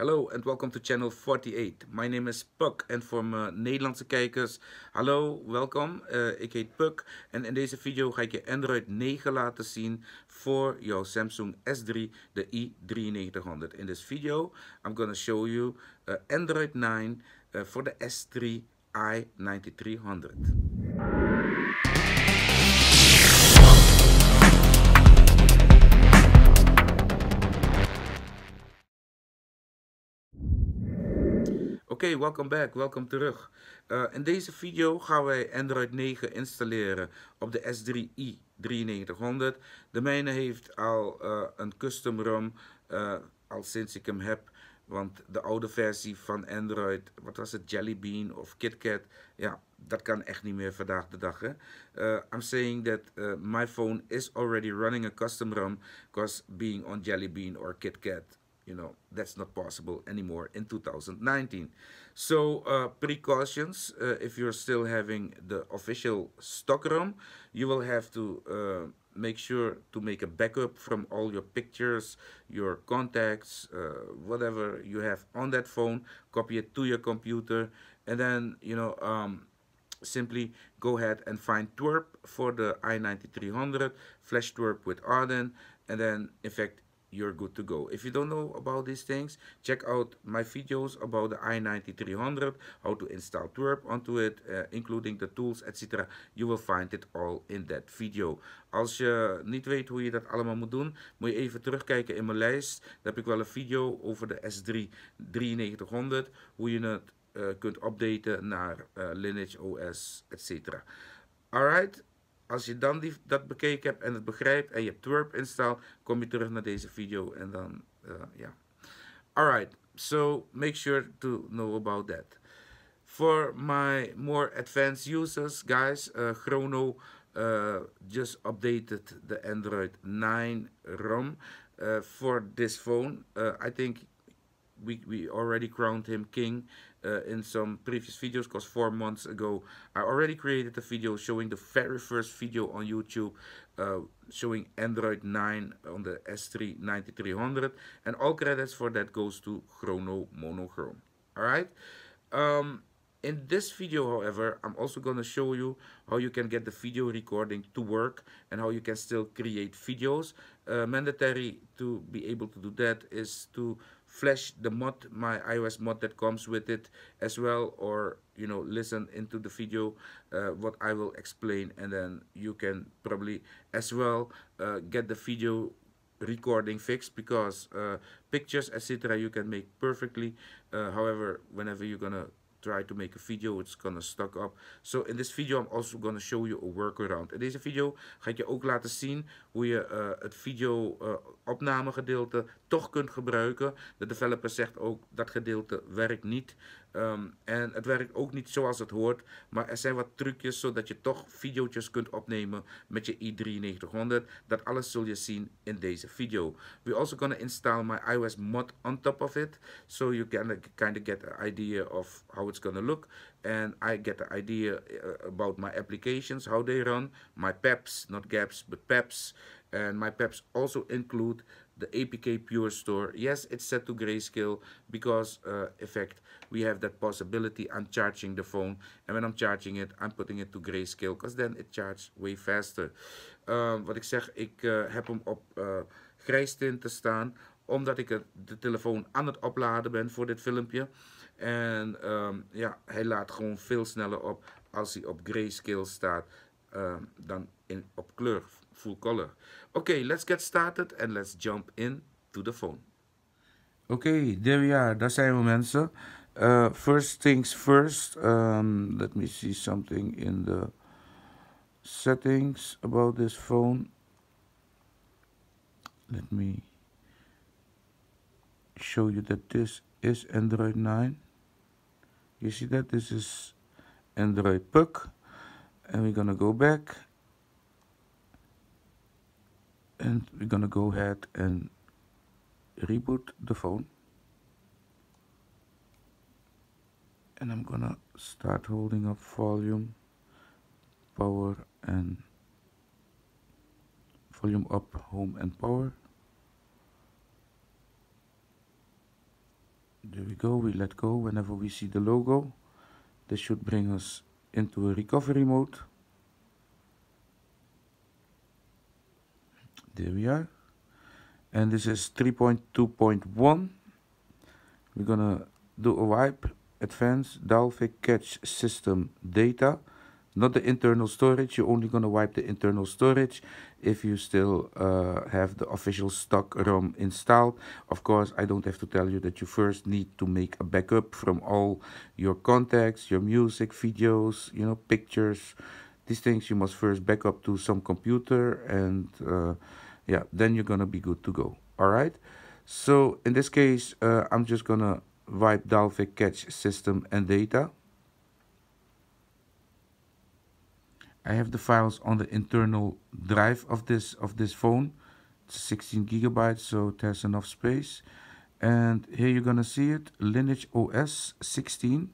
Hello and welcome to channel 48. My name is Puck en voor mijn Nederlandse kijkers, hallo, welkom. Ik heet Puck en in deze video ga ik je Android 9 laten zien voor jouw Samsung S3, de i9300. In this video, I'm gonna show you Android 9 for the S3 i9300. Oké, welkom back, welkom terug. In deze video gaan wij Android 9 installeren op de S3 i9300. De mijne heeft al een custom ROM, al sinds ik hem heb. Want de oude versie van Android, wat was het, Jellybean of KitKat, ja, dat kan echt niet meer vandaag de dag. Hè? I'm saying that my phone is already running a custom ROM, because being on Jellybean or KitKat, you know, that's not possible anymore in 2019. So precautions, if you're still having the official stock ROM, you will have to make sure to make a backup from all your pictures, your contacts, whatever you have on that phone, copy it to your computer, and then, you know, simply go ahead and find TWRP for the i9300, flash TWRP with Odin, and then, in fact, you're good to go. If you don't know about these things, check out my videos about the i9300, how to install TWRP onto it, including the tools, etc. You will find it all in that video. Als je niet weet hoe je dat allemaal moet doen, moet je even terugkijken in mijn lijst. Daar heb ik wel een video over de S3 9300, hoe je het kunt updaten naar LineageOS, etc. Alright. Als je dan dat bekeken hebt en het begrijpt en je hebt TWRP installed, kom je terug naar deze video en dan, ja. Alright, so make sure to know about that. For my more advanced users, guys, Chrono just updated the Android 9 ROM for this phone. I think we already crowned him king in some previous videos, because 4 months ago I already created a video showing the very first video on YouTube showing Android 9 on the S3 9300, and all credits for that goes to Chrono Monochrome. Alright, in this video, however, I'm also going to show you how you can get the video recording to work and how you can still create videos. Mandatory to be able to do that is to flash the mod, my ios mod, that comes with it as well, or, you know, listen into the video what I will explain, and then you can probably as well get the video recording fixed, because pictures, etc., you can make perfectly. However, whenever you're gonna try to make a video, it's gonna stuck up. So in this video, I'm also gonna show you a workaround. In deze video ga ik je ook laten zien hoe je het video opnamegedeelte toch kunt gebruiken. De developer zegt ook dat gedeelte werkt niet. En het werkt ook niet zoals het hoort. Maar er zijn wat trucjes zodat je toch video's kunt opnemen met je i9300. Dat alles zul je zien in deze video. We're also gonna install my iOS mod on top of it. So you can kind of get an idea of how it's gonna look. And I get an idea about my applications, how they run. My PAPs, not gaps, but PAPs. And my PAPs also include the APK Pure Store. Yes, it's set to grayscale because, in fact, we have that possibility. I'm charging the phone, and when I'm charging it, I'm putting it to grayscale, because then it charges way faster. Wat ik zeg, ik heb hem op grijs tinten staan, omdat ik de telefoon aan het opladen ben voor dit filmpje. En ja, hij laat gewoon veel sneller op als hij op grayscale staat dan op kleur. Full color. Okay, let's get started and let's jump in to the phone. Okay, there we are. Daar zijn we, mensen. First things first. Let me see something in the settings about this phone. Let me show you that this is Android 9. You see that this is Android Puck, and we're gonna go back. And we're gonna go ahead and reboot the phone. And I'm gonna start holding up volume, power, and volume up, home, and power. There we go, we let go. Whenever we see the logo, this should bring us into a recovery mode. There we are. And this is 3.2.1. We're gonna do a wipe, advanced Dalvik cache system data, not the internal storage. You're only gonna wipe the internal storage if you still have the official stock ROM installed. Of course, I don't have to tell you that you first need to make a backup from all your contacts, your music, videos, you know, pictures. These things you must first back up to some computer, and yeah, then you're gonna be good to go. All right. So in this case, I'm just gonna wipe Dalvik cache system and data. I have the files on the internal drive of this phone. It's 16 gigabytes, so it has enough space. And here you're gonna see it, LineageOS 16,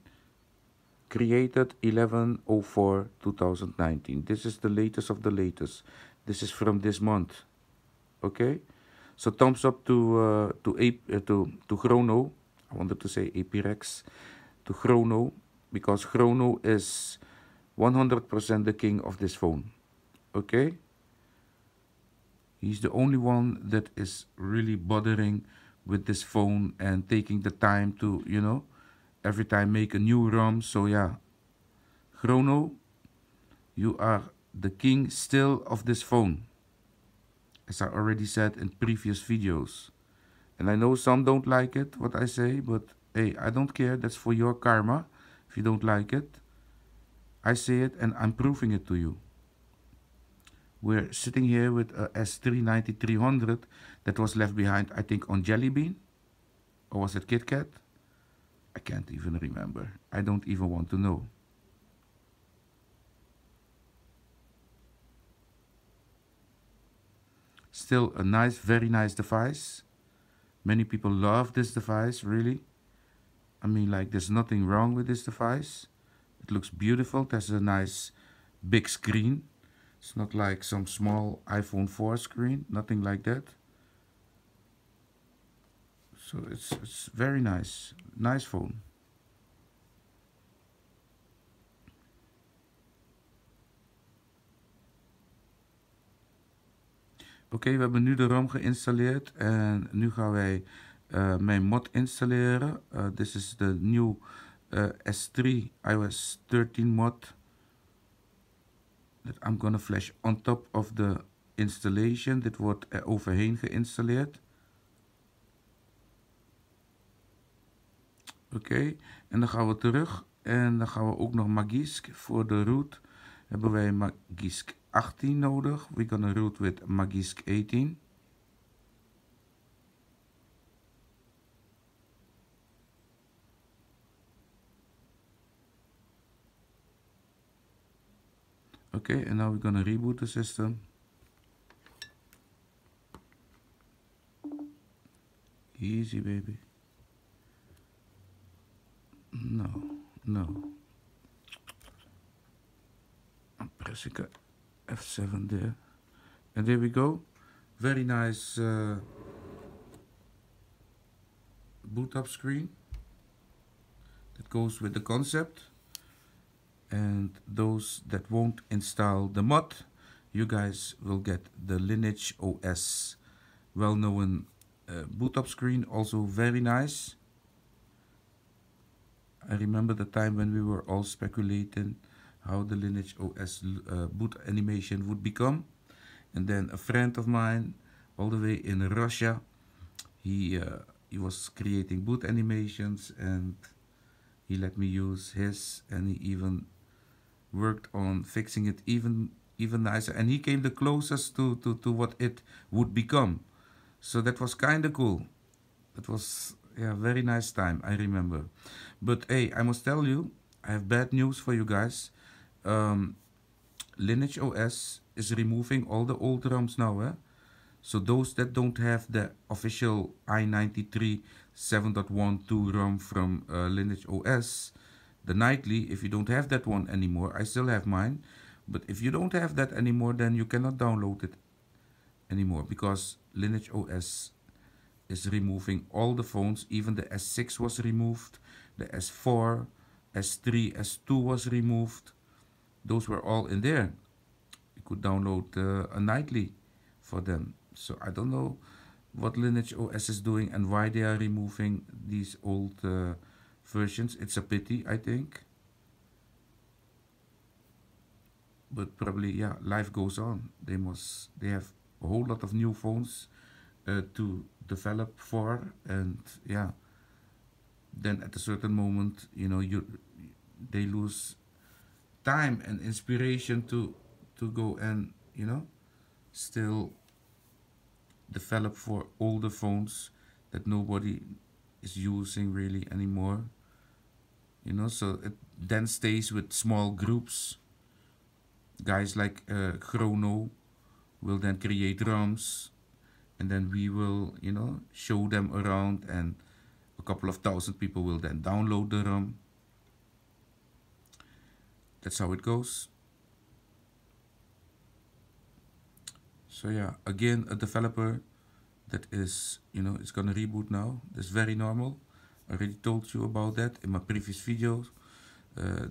created 11/04/2019. This is the latest of the latest. This is from this month. Okay, so thumbs up to Chrono. I wanted to say APREX, to Chrono, because Chrono is 100% the king of this phone. Okay, he's the only one that is really bothering with this phone and taking the time to, you know, every time make a new ROM. So yeah, Chrono, you are the king still of this phone, as I already said in previous videos. And I know some don't like it, what I say, but hey, I don't care. That's for your karma. If you don't like it, I say it and I'm proving it to you. We're sitting here with a S3 i9300 that was left behind, I think, on Jellybean. Or was it KitKat? I can't even remember. I don't even want to know. Still a nice, very nice device. Many people love this device, really. I mean, like, there's nothing wrong with this device. It looks beautiful. It has a nice big screen. It's not like some small iPhone 4 screen, nothing like that. So it's very nice, nice phone. Oké, we hebben nu de ROM geïnstalleerd en nu gaan wij mijn mod installeren. Dit is de nieuwe S3 iOS 13 mod that I'm gonna flash on top of the installation. Dit wordt er overheen geïnstalleerd. Oké, en dan gaan we terug en dan gaan we ook nog Magisk voor de root. Hebben wij Magisk 18 nodig. We're gonna root with Magisk 18. Okay, and now we're gonna reboot the system. Easy, baby. No, no. I'm pressing it. F7 there, and there we go. Very nice boot up screen that goes with the concept. And those that won't install the mod, you guys will get the LineageOS well-known boot up screen, also very nice. I remember the time when we were all speculating how the LineageOS boot animation would become. And then a friend of mine, all the way in Russia, he was creating boot animations, and he let me use his, and he even worked on fixing it even nicer. And he came the closest to what it would become. So that was kind of cool. It was, yeah, very nice time, I remember. But hey, I must tell you, I have bad news for you guys. LineageOS is removing all the old ROMs now, eh? So those that don't have the official i93 7.12 ROM from LineageOS, the nightly, if you don't have that one anymore, I still have mine, but if you don't have that anymore, then you cannot download it anymore, because LineageOS is removing all the phones. Even the S6 was removed, the S4, S3, S2 was removed. Those were all in there. You could download a nightly for them. So I don't know what LineageOS is doing and why they are removing these old versions. It's a pity, I think. But probably, yeah, life goes on. They have a whole lot of new phones to develop for, and yeah, then at a certain moment, you know, they lose time and inspiration to go and, you know, still develop for older phones that nobody is using really anymore, you know. So it then stays with small groups. Guys like Chrono will then create ROMs, and then we will, you know, show them around, and a couple of thousand people will then download the ROM. That's how it goes. So yeah, again, a developer that is, you know, it's gonna reboot now. That's very normal. I already told you about that in my previous videos.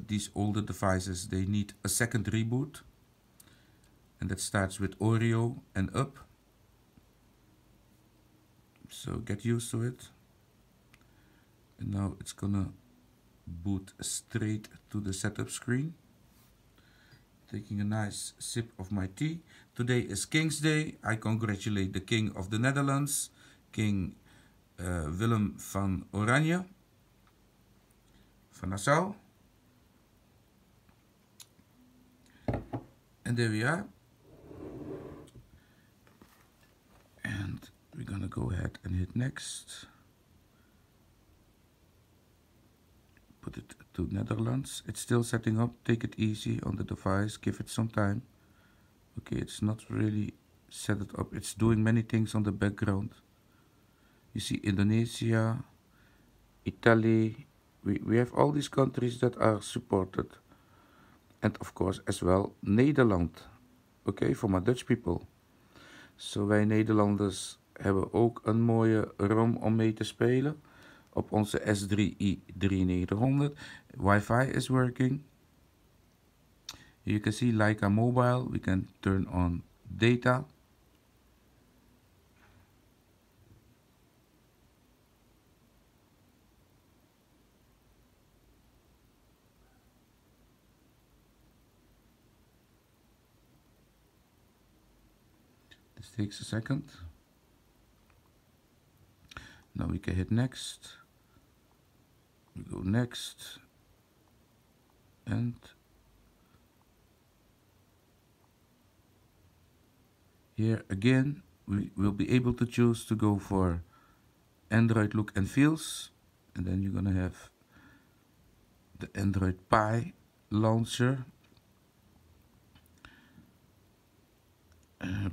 These older devices, they need a second reboot, and that starts with Oreo and up. So get used to it. And now it's gonna boot straight to the setup screen. Taking a nice sip of my tea. Today is King's Day. I congratulate the King of the Netherlands, King Willem van Oranje van Nassau. And there we are, and we're gonna go ahead and hit next, put it to Netherlands. It's still setting up. Take it easy on the device, give it some time. Okay, it's not really set it up, it's doing many things on the background. You see Indonesia, Italy, we have all these countries that are supported. And of course as well Nederland. Oké, voor my Dutch people. So wij Nederlanders hebben ook een mooie ROM om mee te spelen. Op onze S3 i9300. Wi-Fi is working. You can see Leica mobile. We can turn on data. Takes a second. Now we can hit next. We go next, and here again we will be able to choose to go for Android look and feels, and then you're gonna have the Android Pie launcher.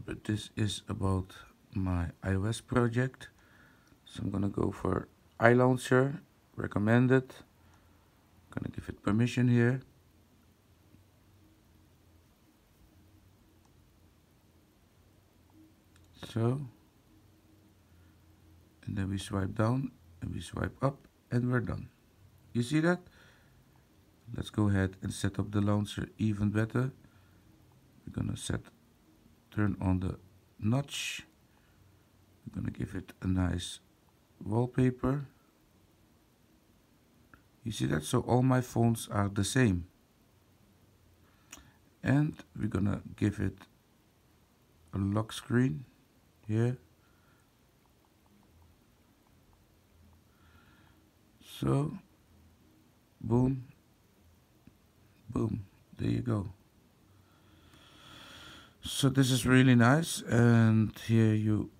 But this is about my iOS project, so I'm gonna go for iLauncher, recommended. Gonna give it permission here. So, and then we swipe down and we swipe up, and we're done. You see that? Let's go ahead and set up the launcher even better. We're gonna turn on the notch. I'm gonna give it a nice wallpaper. You see that? So all my phones are the same. And we're gonna give it a lock screen here. So boom, boom, there you go. So this is really nice, and here you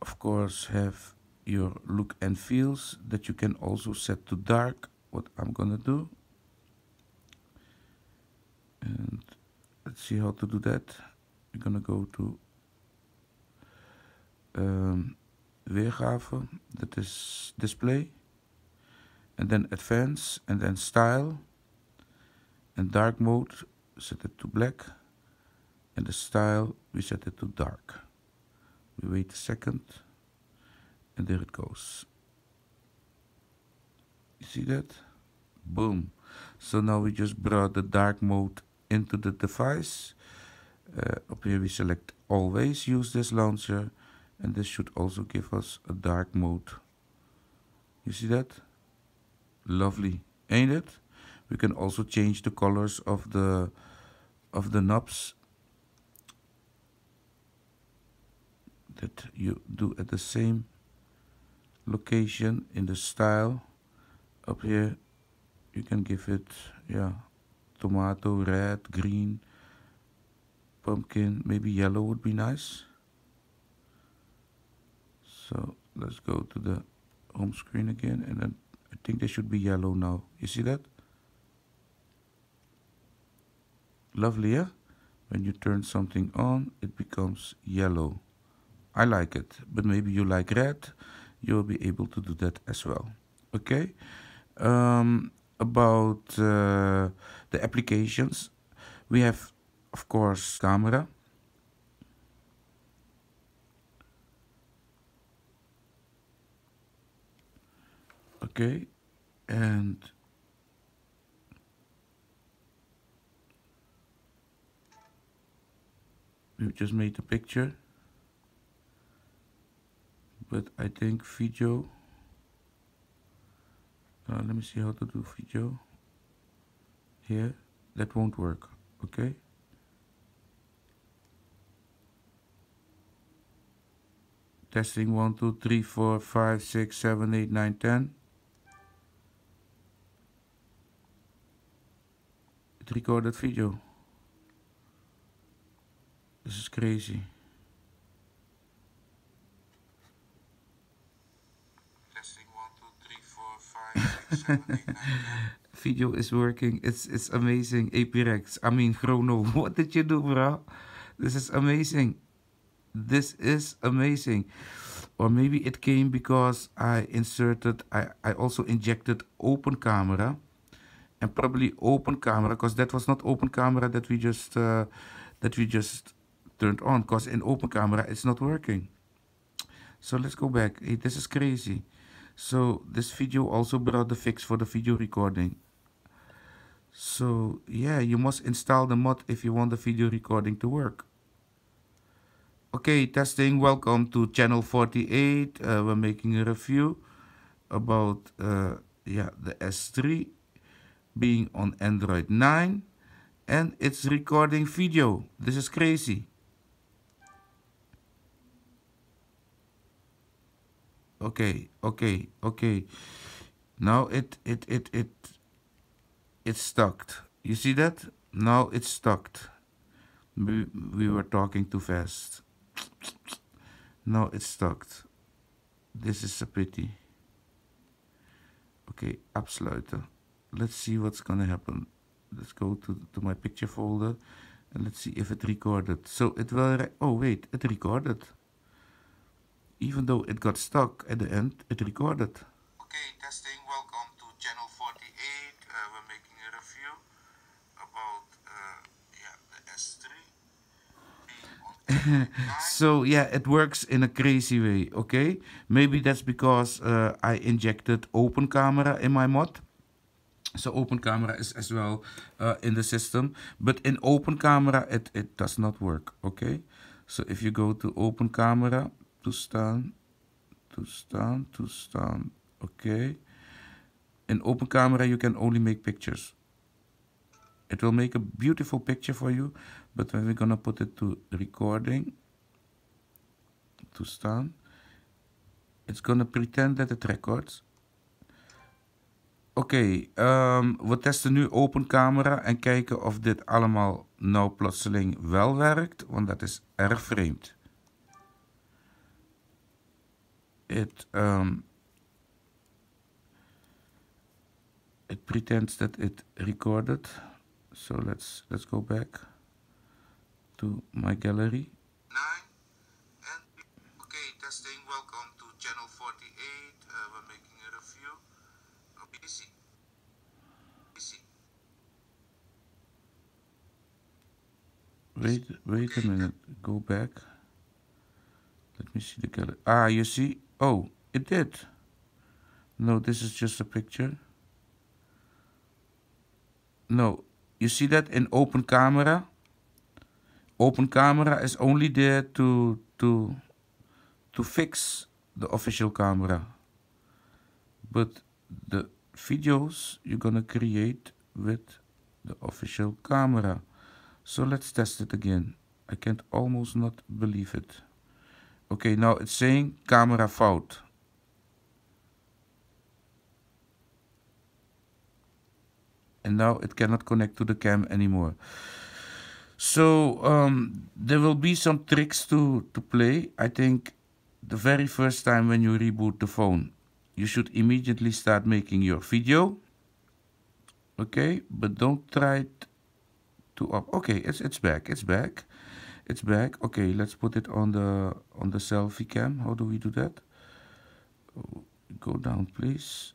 of course have your look and feels that you can also set to dark. What I'm gonna do, and let's see how to do that. We're gonna go to Weergave, that is display, and then advanced, and then style, and dark mode, set it to black. And the style, we set it to dark. We wait a second, and there it goes. You see that? Boom. So now we just brought the dark mode into the device. Up here we select always use this launcher, and this should also give us a dark mode. You see that? Lovely, ain't it? We can also change the colors of the knobs that you do at the same location in the style. Up here you can give it, yeah, tomato, red, green, pumpkin, maybe yellow would be nice. So let's go to the home screen again, and then I think they should be yellow now. You see that? Lovely, yeah? When you turn something on, it becomes yellow. I like it, but maybe you like red. You'll be able to do that as well. Okay? About the applications, we have, of course, camera. Okay, and we've just made a picture, but I think video, let me see how to do video here. That won't work. Okay, testing 1 2 3 4 5 6 7 8 9 10. Recorded video. This is crazy. Testing 1 2 3 4 5 6 7 8 9. Video is working. It's amazing. APREX. I mean, Chrono, what did you do, bro? This is amazing. This is amazing. Or maybe it came because I inserted. I also injected Open Camera. And probably Open Camera, because that was not Open Camera that we just turned on. Because in Open Camera it's not working. So let's go back. Hey, this is crazy. So this video also brought the fix for the video recording. So yeah, you must install the mod if you want the video recording to work. Okay, testing. Welcome to channel 48. We're making a review about the S3. Being on Android 9, and it's recording video. This is crazy. Okay. Now it's stuck. You see that? Now it's stuck. We were talking too fast. Now it's stuck. This is a pity. Okay, afsluiten. Let's see what's gonna happen. Let's go to my picture folder and let's see if it recorded. So it will, oh wait, it recorded. Even though it got stuck at the end, it recorded. Okay, testing, welcome to channel 48. We're making a review about the S3. So yeah, it works in a crazy way, okay? Maybe that's because I injected Open Camera in my mod. So Open Camera is as well in the system, but in Open Camera it does not work. Okay, so if you go to Open Camera, toestaan. Okay, in Open Camera you can only make pictures. It will make a beautiful picture for you, but when we're gonna put it to recording, toestaan, it's gonna pretend that it records. Oké, we testen nu Open Camera en kijken of dit allemaal nou plotseling wel werkt, want dat is erg vreemd. It pretends that it recorded, so let's go back to my gallery. Oké, testing, welcome to channel 48. We're making a review. Wait a minute, go back. Let me see the gallery. Ah, you see? Oh, It did. No, this is just a picture. No, you see that in Open Camera? Open Camera is only there to fix the official camera. But the videos you're gonna create with the official camera. So let's test it again. I can't almost not believe it. Okay, now it's saying camera fout. And now it cannot connect to the cam anymore. So there will be some tricks to play. I think the very first time when you reboot the phone, you should immediately start making your video. Okay, but don't try to up. Okay, it's back. It's back. It's back. Okay, let's put it on the selfie cam. How do we do that? Go down, please.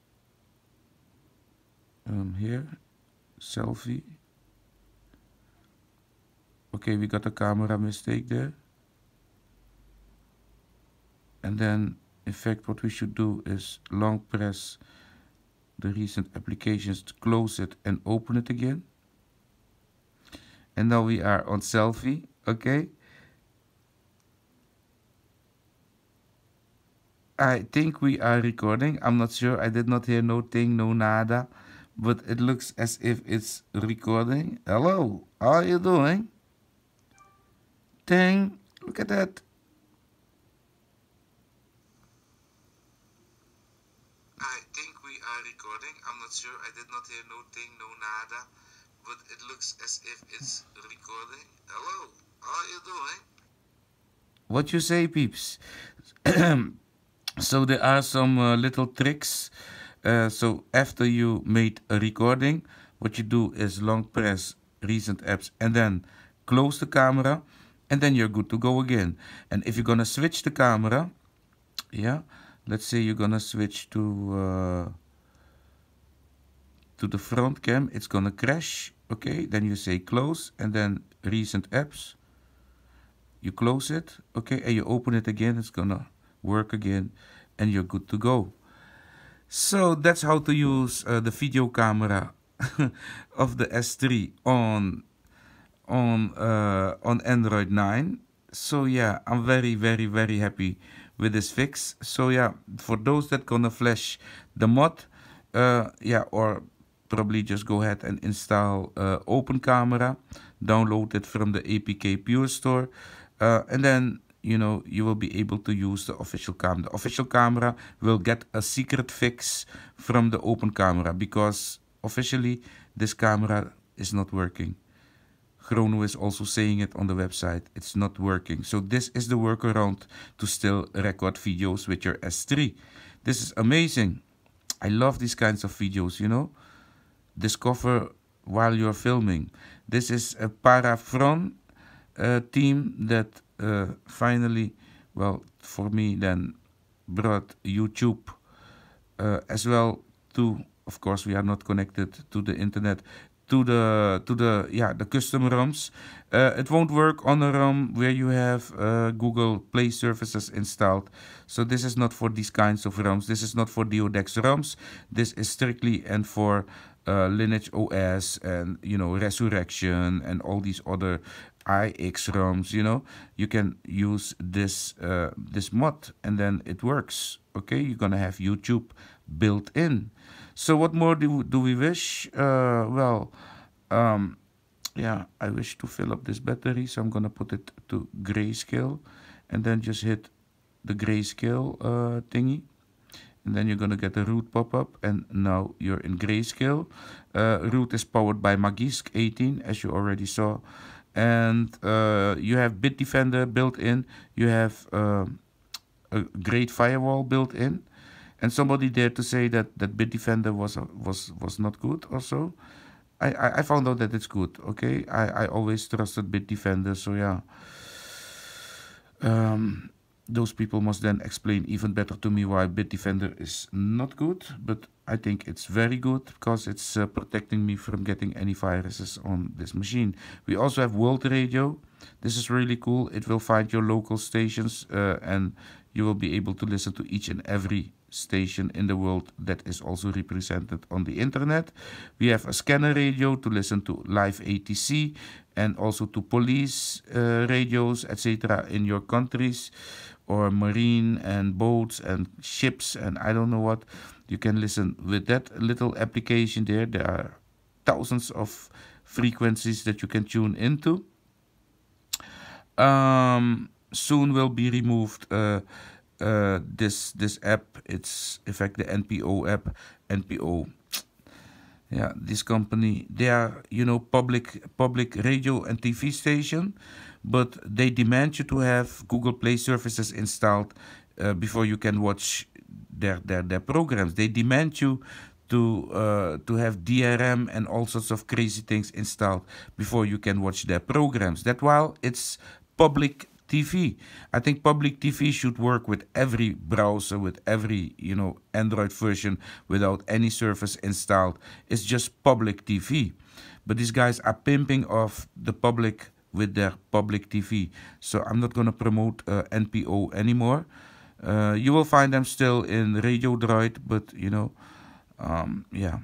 Here, selfie. Okay, we got a camera mistake there. And then, in fact, what we should do is long press the recent applications to close it and open it again. And now we are on selfie. Okay. I think we are recording. I'm not sure. I did not hear no thing, no nada. But it looks as if it's recording. Hello, how are you doing? Ding, look at that. I think we are recording. I'm not sure. I did not hear no thing, no nada. But it looks as if it's recording. Hello, how are you doing? What you say, peeps? So there are some little tricks. So after you made a recording, what you do is long press recent apps and then close the camera, and then you're good to go again. And if you're gonna switch the camera, yeah, let's say you're gonna switch to the front cam, it's gonna crash. Okay, then you say close and then recent apps. You close it, okay, and you open it again. It's gonna work again, and you're good to go. So that's how to use the video camera of the S3 on Android 9. So yeah, I'm very, very, very happy with this fix. So yeah, for those that gonna flash the mod, yeah, or probably just go ahead and install Open Camera, download it from the APK Pure Store, and then, you know, you will be able to use the official camera. The official camera will get a secret fix from the Open Camera because officially this camera is not working. Chrono is also saying it on the website. It's not working. So this is the workaround to still record videos with your S3. This is amazing. I love these kinds of videos, you know. Discover while you're filming. This is a Parafront team that finally, well, for me then, brought YouTube as well to, of course, we are not connected to the internet, to the custom ROMs. It won't work on a ROM where you have Google Play services installed. So this is not for these kinds of ROMs. This is not for Deodex ROMs. This is strictly and for LineageOS and, you know, Resurrection and all these other IX ROMs, you know. You can use this this mod and then it works. Okay, you're gonna have YouTube built in. So what more do we wish? Well, yeah, I wish to fill up this battery, so I'm gonna put it to grayscale and then just hit the grayscale thingy. And then you're gonna get a root pop-up, and now you're in grayscale. Root is powered by Magisk 18, as you already saw. And you have Bitdefender built in. You have a great firewall built in. And somebody dared to say that Bitdefender was not good or so. I found out that it's good, okay? I always trusted Bitdefender, so yeah. Those people must then explain even better to me why Bitdefender is not good, but I think it's very good because it's protecting me from getting any viruses on this machine. We also have World Radio. This is really cool. It will find your local stations and you will be able to listen to each and every station in the world that is also represented on the internet. We have a scanner radio to listen to live ATC and also to police radios, etc. in your countries, or marine and boats and ships and I don't know what. You can listen with that little application there. There are thousands of frequencies that you can tune into. Soon will be removed this app. It's in fact the NPO app. NPO, yeah, this company, they are, you know, public radio and TV station, but they demand you to have Google Play services installed before you can watch their programs. They demand you to have DRM and all sorts of crazy things installed before you can watch their programs. That's why it's public TV. I think public TV should work with every browser, with every, you know, Android version, without any service installed. It's just public TV. But these guys are pimping off the public with their public TV. So I'm not going to promote NPO anymore. You will find them still in RadioDroid, but you know, yeah.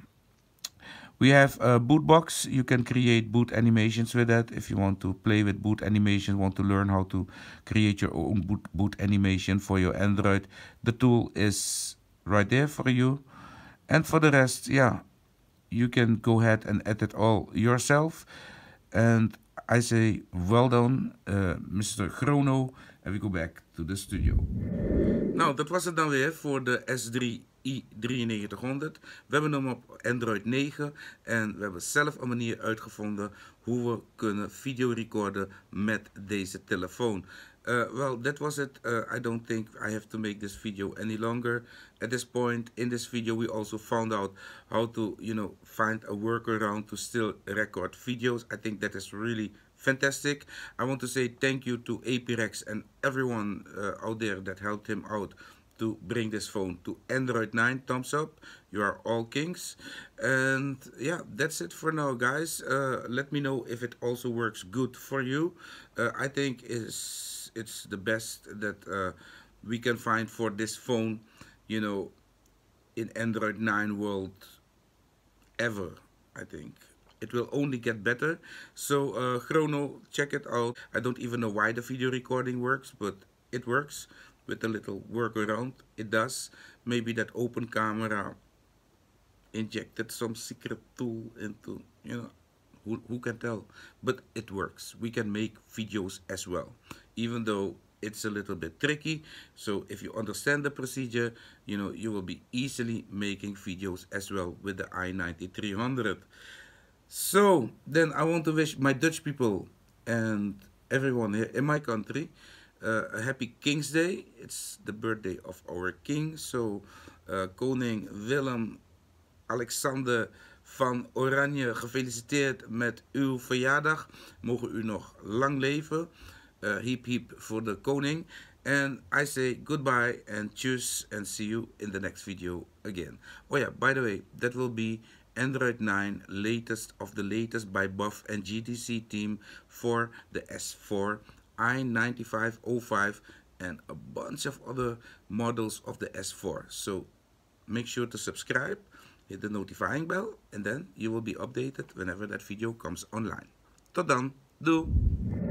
We have a boot box. You can create boot animations with that. If you want to play with boot animation, want to learn how to create your own boot animation for your Android, the tool is right there for you. And for the rest, yeah, you can go ahead and edit all yourself. And I say well done, Mr. Chrono. En we go back to the studio. Nou, dat was het dan weer voor de S3 i9300. We hebben hem op Android 9 en we hebben zelf een manier uitgevonden hoe we kunnen video recorden met deze telefoon. Well, that was it. I don't think I have to make this video any longer. At this point in this video, we also found out how to, you know, find a workaround to still record videos. I think that is really fantastic. I want to say thank you to APREX and everyone out there that helped him out to bring this phone to Android 9. Thumbs up, you are all kings. And yeah, that's it for now, guys. Let me know if it also works good for you. I think it's the best that we can find for this phone, you know, in Android 9 world ever. I think it will only get better. So Chrono, check it out. I don't even know why the video recording works, but it works. With a little workaround, it does. Maybe that Open Camera injected some secret tool into, you know, who can tell? But it works. We can make videos as well, even though it's a little bit tricky. So if you understand the procedure, you know, you will be easily making videos as well with the i9300. So then I want to wish my Dutch people and everyone here in my country a happy King's Day. It's the birthday of our king. So Koning Willem Alexander van Oranje, gefeliciteerd met uw verjaardag. Mogen u nog lang leven. Hiep hiep voor de koning. And I say goodbye and cheers and see you in the next video again. Oh yeah, by the way, that will be Android 9 latest of the latest by Buff and GTC team for the S4 i9505 and a bunch of other models of the S4. So make sure to subscribe, hit the notifying bell, and then you will be updated whenever that video comes online. Tot dan, doei!